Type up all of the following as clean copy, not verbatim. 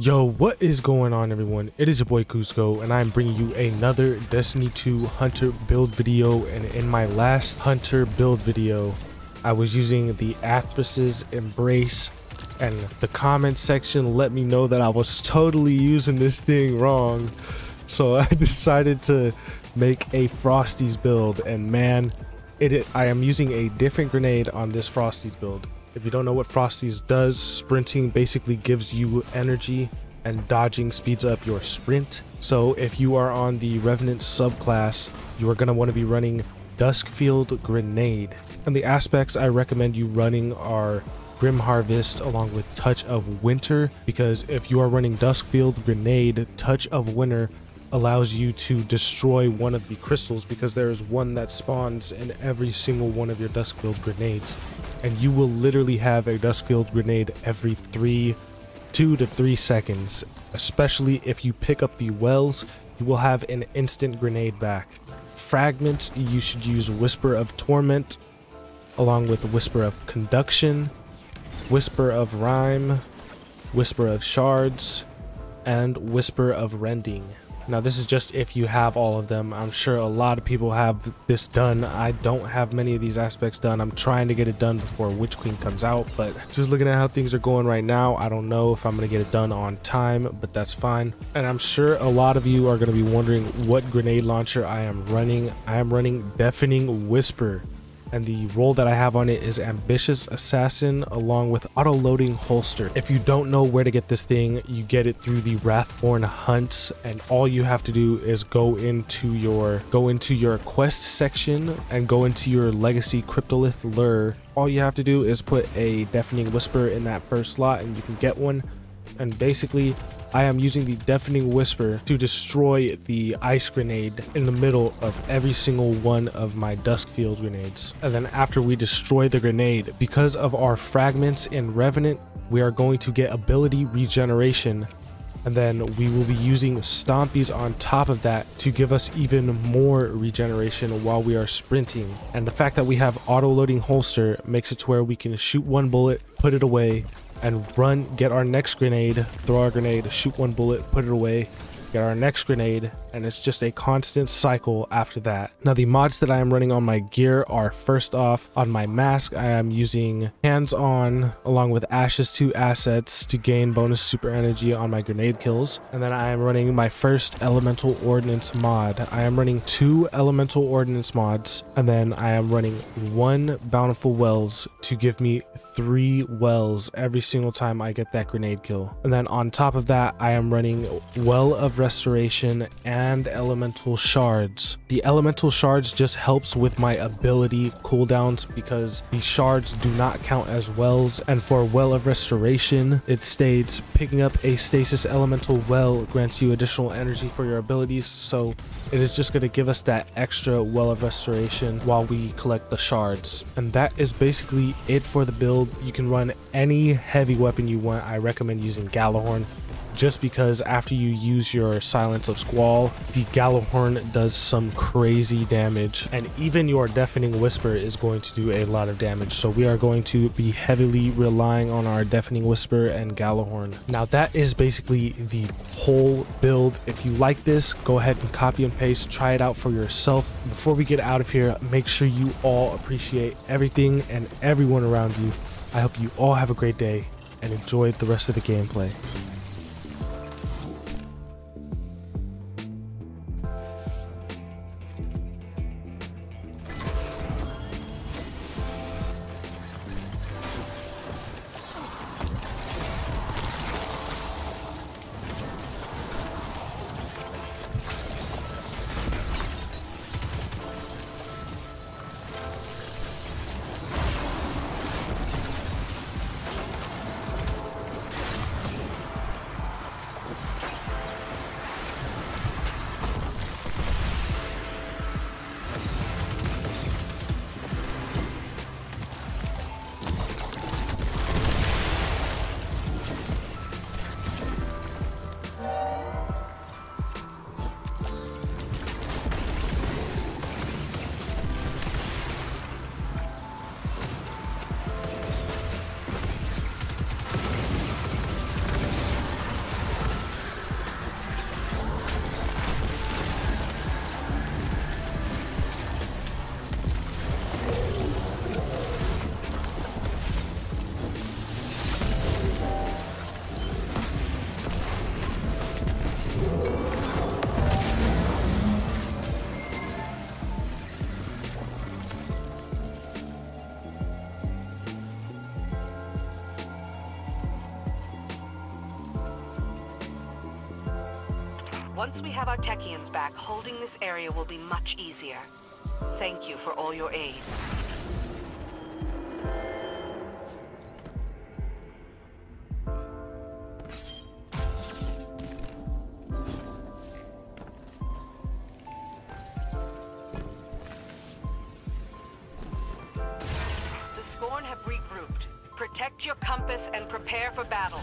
Yo, what is going on, everyone? It is your boy Coozco, and I'm bringing you another Destiny 2 Hunter build video. And in my last Hunter build video, I was using the Athrys's Embrace, and the comment section let me know that I was totally using this thing wrong. So I decided to make a Frosty's build, and man, I am using a different grenade on this Frosty's build. If you don't know what Frosty's does, sprinting basically gives you energy and dodging speeds up your sprint. So if you are on the Revenant subclass, you are going to want to be running Duskfield Grenade. And the aspects I recommend you running are Grim Harvest along with Touch of Winter, because if you are running Duskfield Grenade, Touch of Winter allows you to destroy one of the crystals, because there is one that spawns in every single one of your Duskfield Grenades. And you will literally have a Duskfield Grenade every 2 to 3 seconds. Especially if you pick up the wells, you will have an instant grenade back. Fragments, you should use Whisper of Torment, along with Whisper of Conduction, Whisper of Rhyme, Whisper of Shards, and Whisper of Rending. Now, this is just if you have all of them. I'm sure a lot of people have this done. I don't have many of these aspects done. I'm trying to get it done before Witch Queen comes out, but just looking at how things are going right now, I don't know if I'm going to get it done on time, but that's fine. And I'm sure a lot of you are going to be wondering what grenade launcher I am running. I am running Deafening Whisper, and the role that I have on it is Ambitious Assassin along with Auto Loading Holster. If you don't know where to get this thing, you get it through the Wrathborn Hunts, and all you have to do is go into your quest section and go into your legacy Cryptolith Lure. All you have to do is put a Deafening Whisper in that first slot and you can get one. And basically, I am using the Deafening Whisper to destroy the ice grenade in the middle of every single one of my Duskfield grenades. And then after we destroy the grenade, because of our fragments in Revenant, we are going to get ability regeneration. And then we will be using Stompies on top of that to give us even more regeneration while we are sprinting. And the fact that we have Auto Loading Holster makes it to where we can shoot one bullet, put it away, and run, get our next grenade, throw our grenade, shoot one bullet, put it away, get our next grenade, and it's just a constant cycle after that. Now, the mods that I am running on my gear are, first off, on my mask, I am using Hands-On along with Ashes to Assets to gain bonus super energy on my grenade kills. And then I am running my first Elemental Ordnance mod. I am running 2 Elemental Ordnance mods, and then I am running 1 Bountiful Wells to give me 3 wells every single time I get that grenade kill. And then on top of that, I am running Well of Restoration and Elemental Shards. The Elemental Shards just helps with my ability cooldowns, because the shards do not count as wells, and for Well of Restoration, it states picking up a stasis elemental well grants you additional energy for your abilities, so it is just going to give us that extra Well of Restoration while we collect the shards. And that is basically it for the build. You can run any heavy weapon you want. I recommend using Gjallarhorn, just because after you use your Silence of Squall, the Gjallarhorn does some crazy damage, and even your Deafening Whisper is going to do a lot of damage. So we are going to be heavily relying on our Deafening Whisper and Gjallarhorn. Now, that is basically the whole build. If you like this, go ahead and copy and paste, try it out for yourself. Before we get out of here, make sure you all appreciate everything and everyone around you. I hope you all have a great day and enjoy the rest of the gameplay. Once we have our Techians back, holding this area will be much easier. Thank you for all your aid. The Scorn have regrouped. Protect your compass and prepare for battle.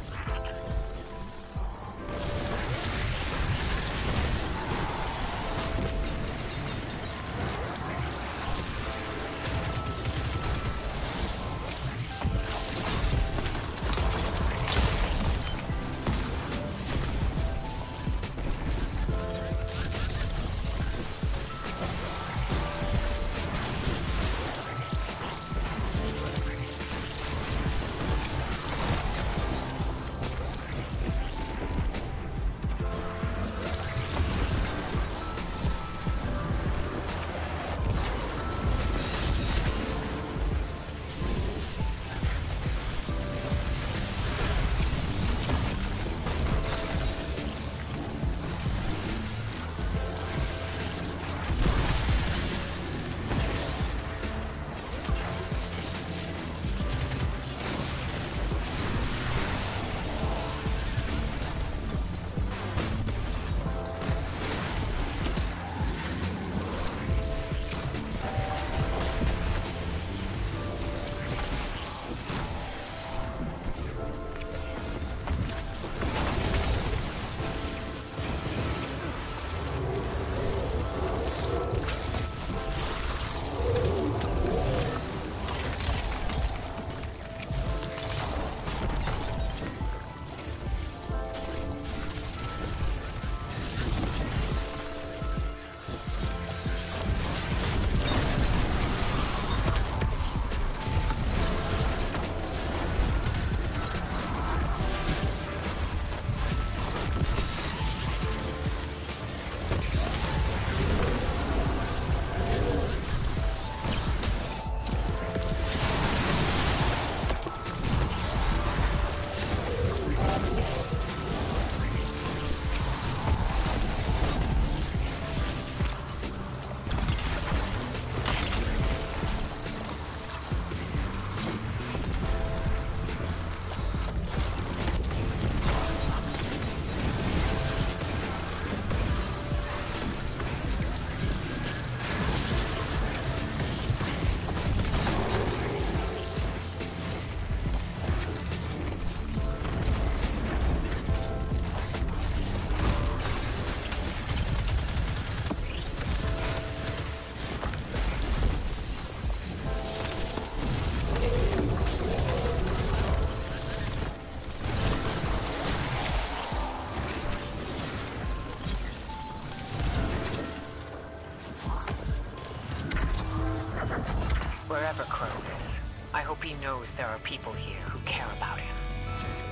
Wherever Crow is, I hope he knows there are people here who care about him.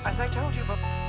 As I told you before...